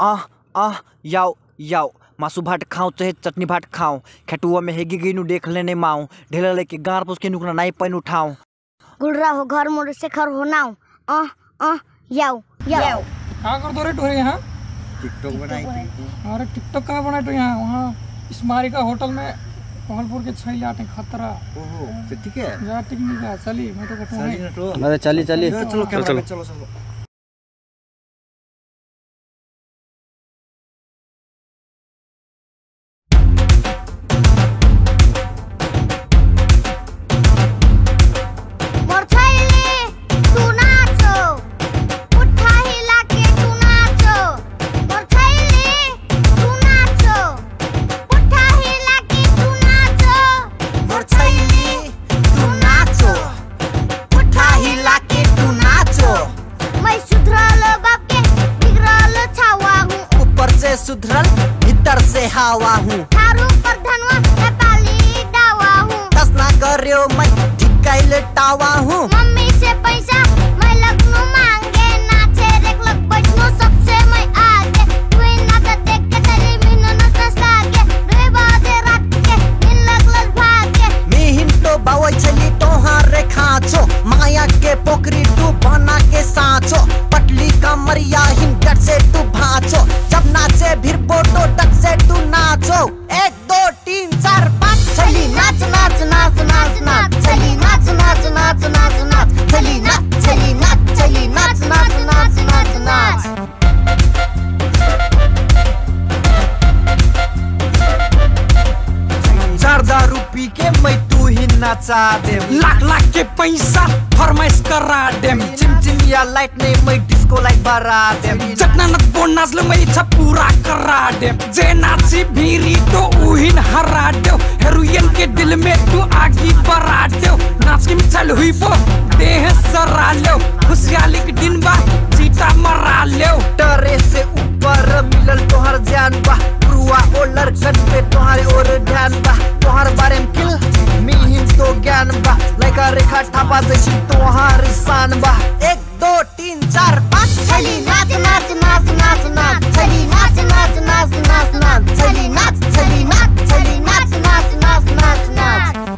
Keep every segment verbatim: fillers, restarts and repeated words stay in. आह आह याओ याओ मासू भाट खाओ चाहे चटनी भाट खाओ खटुआ में हेगी गिनू देख लेने माओ ढेला लेके गार पर उसके नुकना नाई पैन उठाओ गुड़रा हो घर मोड़ से खर हो नाओ आह आह याओ याओ का कर दो रे टोरे यहां टिकटॉक बनाई थी। अरे टिकटॉक का बनाई तो यहां वहां स्मारिका होटल में कोहलपुर के छई लाटे खतरा ओहो तो ठीक है यार ठीक है चली मैं तो कहता हूं अरे चली चली चलो चलो चलो सुधरल भीतर से हवा हूँ थारू पर धनवा है पाली दावा हूँ दस ना करो मैं ठिकाई लटावा हूँ मम्मी से पैसा मैं लगनू मांगे नाचे रेख लग बजनू सबसे मैं आगे वे ना कर देख के तेरी मीनू नस लागे रे बाजे रात के मिल लगल भागे मैं हिंटो बावई चली तो हार रेखाचो माया के पोखरी तू बना के साचो पटली का मरिया हिंगट से तू भाचो जब नाचे भीर पोटो तक से तू नाचो एक दो तीन चार पाँच चली नाच नाच नाच नाच नाच चली नाच नाच नाच नाच नाच चली नाच चली नाच चली नाच नाच नाच नाच नाच दारू पी के मैं तू ही नचा दे लाख लाख के पैसा फरमाइश करा दे चिमचिमिया लाइट नहीं मैं डिस्को लाइट बरा दे चटना नट बोनस ले मैं इच्छा पूरा करा दे जे नाची भीरी तो उहिन हरा दे हेरोइन के दिल में तू आगी बरा दे नाच के मिचल हुई वो देह सरा ले खुशहाली के दिन बा चीता मरा ले टरे से ऊपर मिलल तोहर जान बा रुआ ओ लड़कन पे तोहरे और ध्यान बा तोहर बारे में किल मिल तो ज्ञान बा लइका रेखा ठापा जैसी तोहार शान बा एक दो तीन चार पाँच चली नाच नाच नाच नाच नाच चली नाच नाच नाच नाच नाच चली नाच चली नाच चली नाच नाच नाच नाच नाच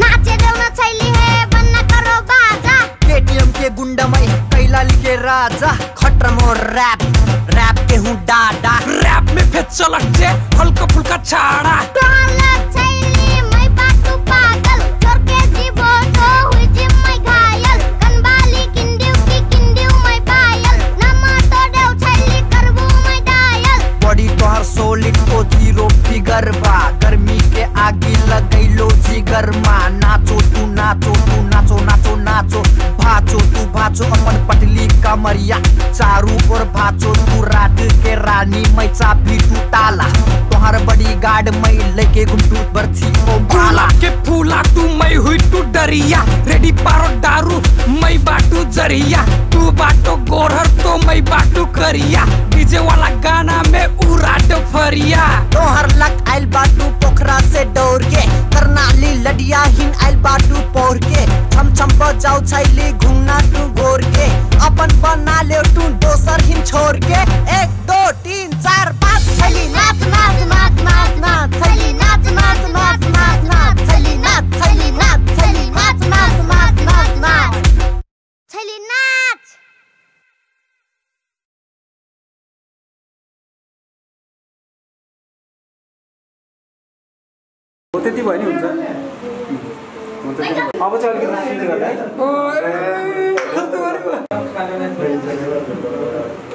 नाचे देवना चली है बन्ना करो बाजा केटीएम के गुंडा मैं कैलाल के राजा खटर मोर रैप रैप के हूँ डाडा रैप में फिर चलक जे हल्का फुल्का छाड़ा टोला छैली मैं बातू पागल चोर के जीवो तो हुई जी मैं घायल कनबाली किंडियो की किंडियो मैं पायल नमा तो देव छैली करबू मैं डायल बॉडी तो हर सोलिड को जीरो फिगर बा गर्मी के आगे लगैलो जिगर मा नाचो तू नाचो तू नाचो नाचो नाचो भाचो तू भाचो अपन पटली कमरिया चारू और भाचो तू रात के रानी मैं चाबी तू ताला तोहर बड़ी गार्ड मैं लेके घुमटू बरछी ओ भाला के फूला तू मैं हुई तू डरिया रेडी पारो दारू मैं बाटू जरिया तू बाटो गोरहर तो मैं बाटू करिया डीजे वाला गाना में उड़ा दो फरिया तोहर लक आइल बाटू पोखरा से डोर के करनाली लडिया हिन आइल बाटू पोर के छम छम बजाओ छैली घुमना तू गोर के अपन बना ले तू दोसर हिन छोड़ के एक दो तीन चार पाँच चली नाच नाच नाच नाच नाच चली नाच नाच नाच नाच नाच चली नाच चली नाच चली नाच नाच नाच नाच नाच चली नाच होते थी भाई नहीं उनसे आप चल के सीधे करते हैं।